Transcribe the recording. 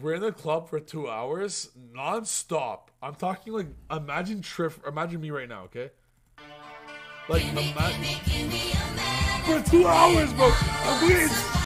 We're in the club for 2 hours non-stop. I'm talking like, imagine TRIF, imagine me right now, okay? Like, imagine. For 2 hours, bro! I'm